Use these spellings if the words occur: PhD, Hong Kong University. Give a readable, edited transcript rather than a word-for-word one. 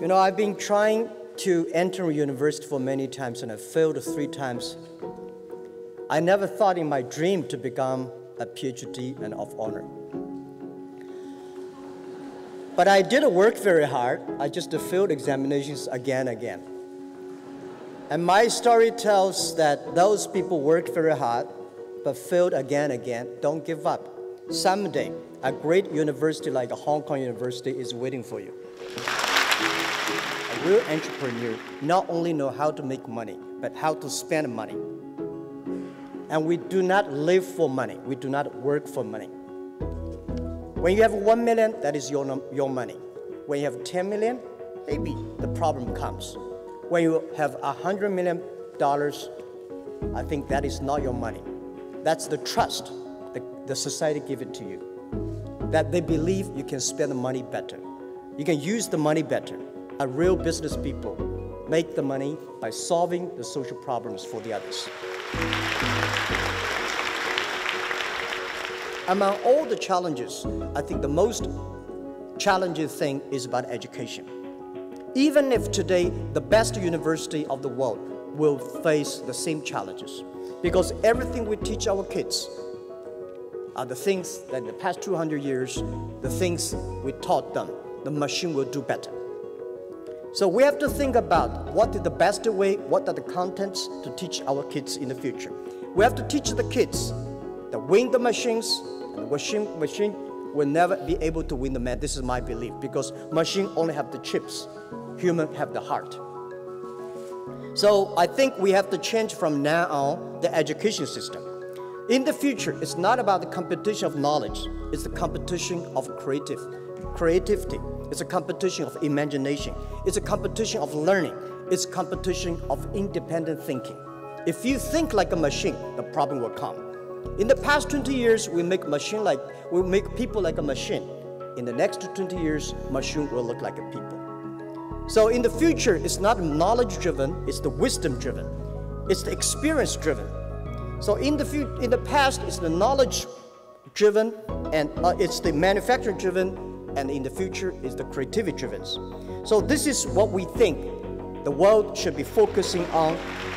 You know, I've been trying to enter university for many times and I failed 3 times. I never thought in my dream to become a PhD and of honor. But I did work very hard. I just failed examinations again and again. And my story tells that those people worked very hard, but failed again and again. Don't give up. Someday, a great university like Hong Kong University is waiting for you. A real entrepreneur not only know how to make money, but how to spend money. And we do not live for money. We do not work for money. When you have 1 million, that is your money. When you have 10 million, maybe the problem comes. When you have $100 million, I think that is not your money. That's the trust the society gives it to you, that they believe you can spend the money better. You can use the money better. A real business people make the money by solving the social problems for the others. Among all the challenges, I think the most challenging thing is about education. Even if today the best university of the world will face the same challenges, because everything we teach our kids are the things that in the past 200 years, the things we taught them, the machine will do better. So we have to think about what is the best way, what are the contents to teach our kids in the future. We have to teach the kids that win the machines, and the machine will never be able to win the man. This is my belief, because machine only have the chips, human have the heart. So I think we have to change from now on the education system. In the future, it's not about the competition of knowledge, it's the competition of creativity. It's a competition of imagination. It's a competition of learning. It's a competition of independent thinking. If you think like a machine, the problem will come. In the past 20 years, we make people like a machine. In the next 20 years, machine will look like a people. So in the future, it's not knowledge-driven, it's the wisdom-driven. It's the experience-driven. So in the past, it's the knowledge-driven, and it's the manufacturing-driven, and in the future, it's the creativity-driven. So this is what we think the world should be focusing on.